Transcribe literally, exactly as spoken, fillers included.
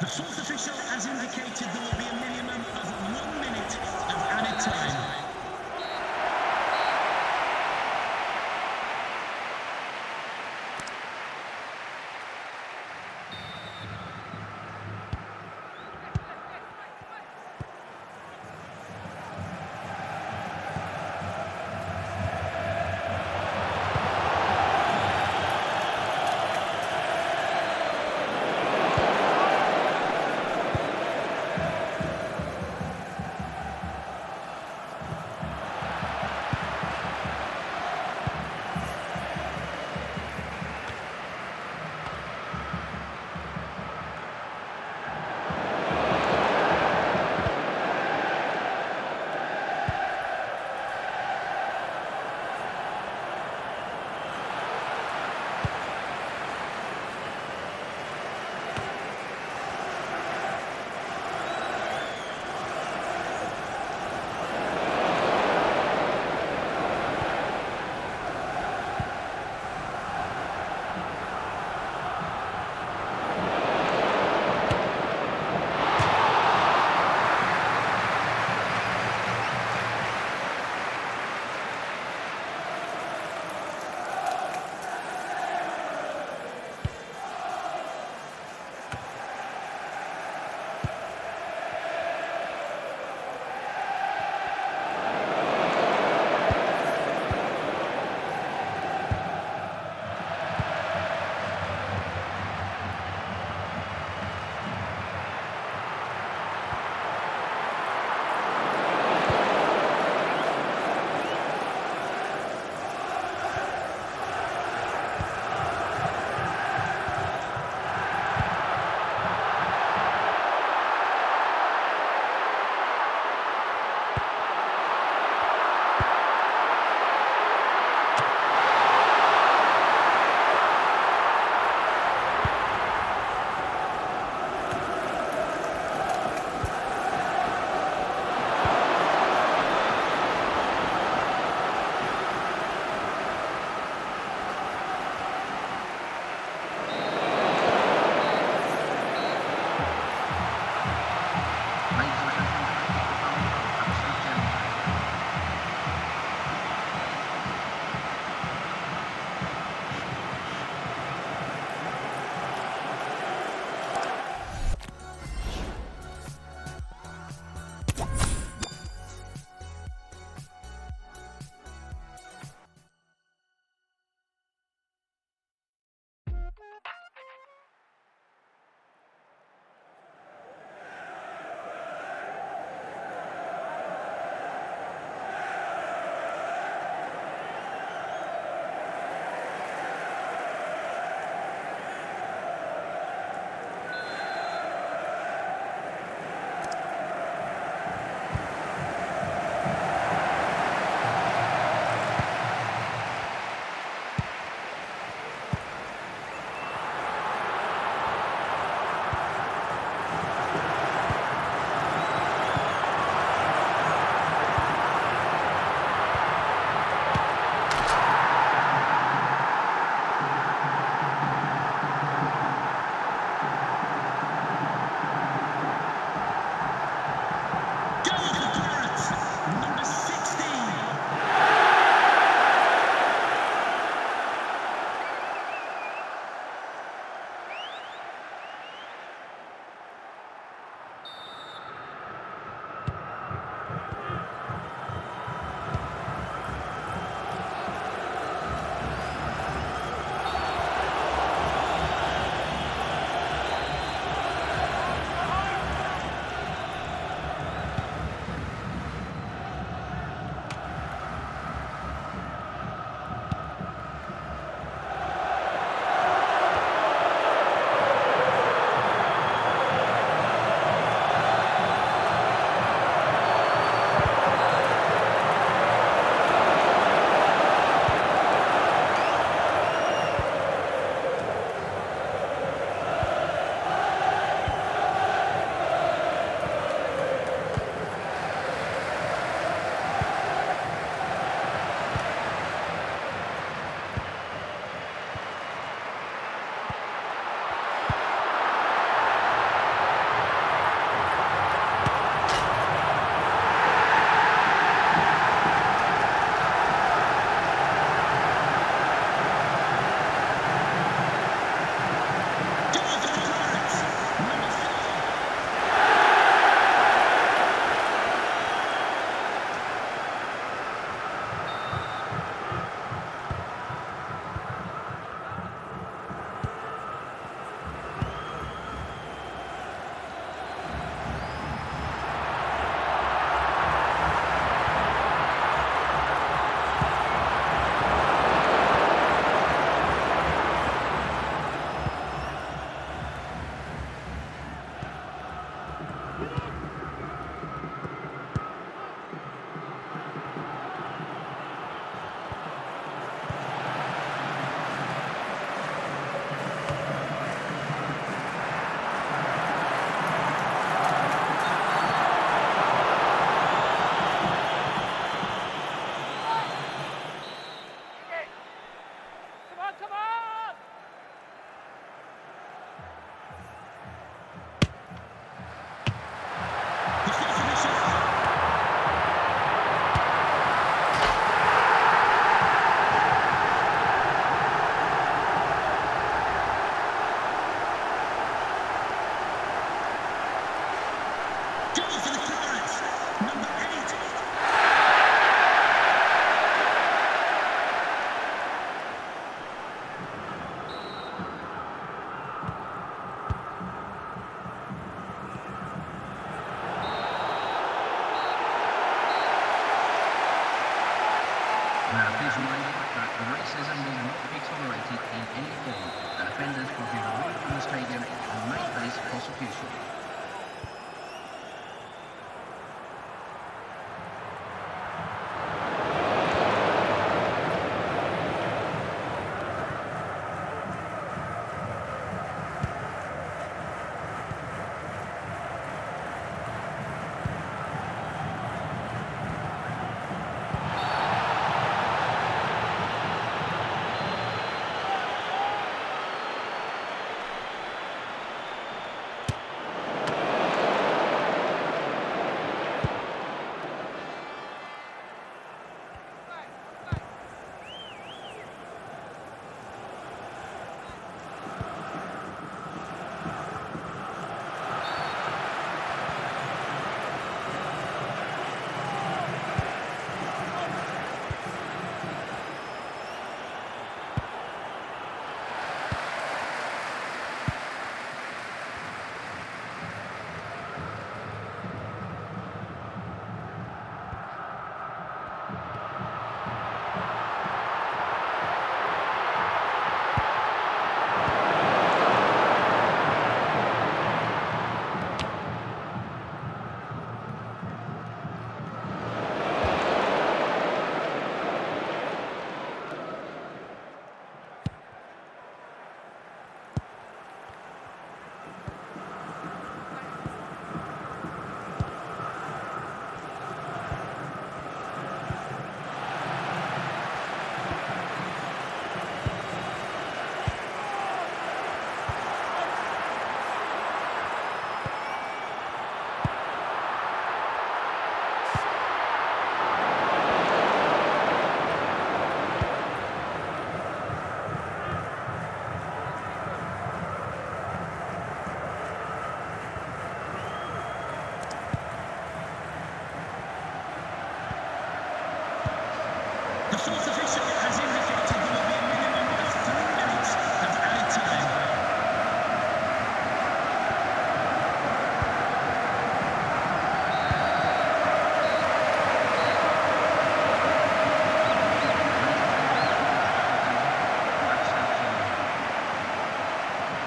The fourth official has indicated there will be a minimum of one minute of added time.